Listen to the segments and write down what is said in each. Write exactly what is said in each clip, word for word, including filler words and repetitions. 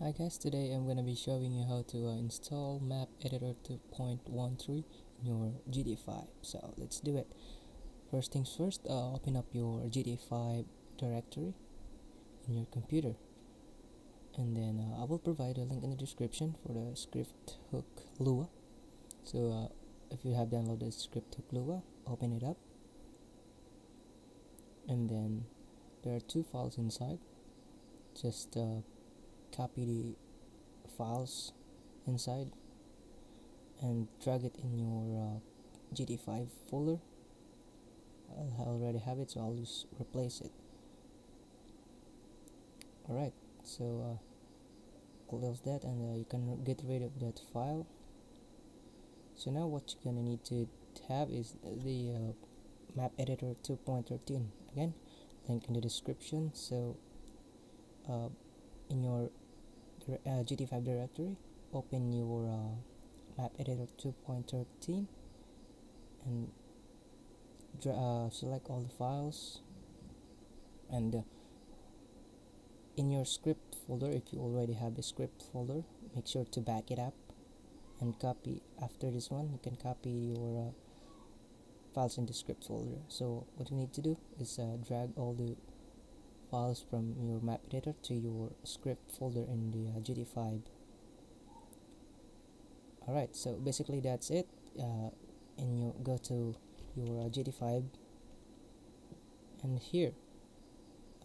Hi guys, today I'm gonna be showing you how to uh, install Map Editor two point one three in your G T A five. So let's do it. First things first, uh, open up your G T A five directory in your computer, and then uh, I will provide a link in the description for the Script Hook Lua. So uh, if you have downloaded Script Hook Lua, open it up, and then there are two files inside. Just uh, copy the files inside and drag it in your uh, G T A five folder. I already have it, so I'll just replace it. Alright, so uh, close that, and uh, you can get rid of that file. So now what you're gonna need to have is the uh, Map Editor two point thirteen. Again, link in the description. So uh, in your uh, G T A five directory, open your uh, Map Editor two point thirteen and uh, select all the files, and uh, in your script folder, if you already have the script folder, make sure to back it up and copy. After this one, you can copy your uh, files in the script folder. So what you need to do is uh, drag all the files from your Map Editor to your script folder in the uh, G T A five. Alright, so basically that's it. Uh, and you go to your uh, G T A five, and here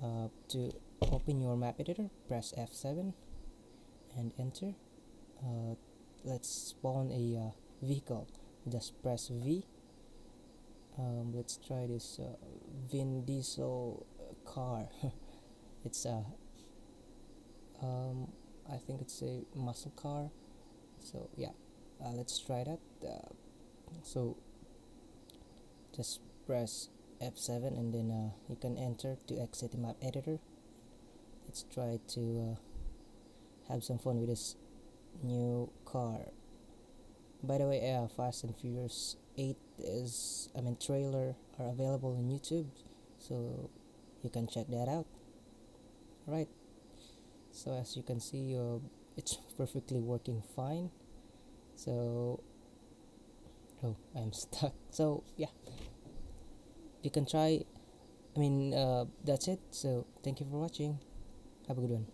uh, to open your Map Editor, press F seven and enter. Uh, let's spawn a uh, vehicle. Just press V. Um, let's try this uh, Vin Diesel car. It's a uh, um I think it's a muscle car, so yeah, uh, let's try that. Uh, so just press F seven, and then uh, you can enter to exit the Map Editor. Let's try to uh, have some fun with this new car. By the way, uh, Fast and Furious eight is I mean trailer are available on YouTube, so you can check that out. Right, so as you can see, uh, it's perfectly working fine. So oh, I'm stuck. So yeah, you can try. I mean uh, that's it. So thank you for watching. Have a good one.